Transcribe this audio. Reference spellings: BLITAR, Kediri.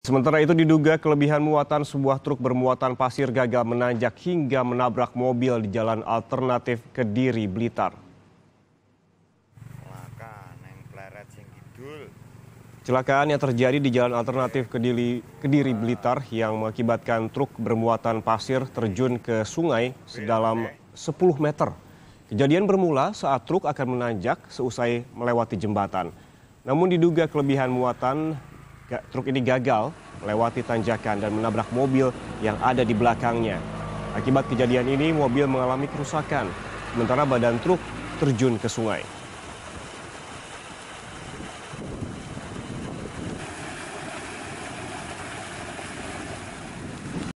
Sementara itu diduga kelebihan muatan sebuah truk bermuatan pasir gagal menanjak hingga menabrak mobil di jalan alternatif Kediri, Blitar. Kecelakaan yang terjadi di jalan alternatif Kediri, Blitar yang mengakibatkan truk bermuatan pasir terjun ke sungai sedalam 10 meter. Kejadian bermula saat truk akan menanjak seusai melewati jembatan. Namun diduga kelebihan muatan truk ini gagal melewati tanjakan dan menabrak mobil yang ada di belakangnya. Akibat kejadian ini, mobil mengalami kerusakan, sementara badan truk terjun ke sungai.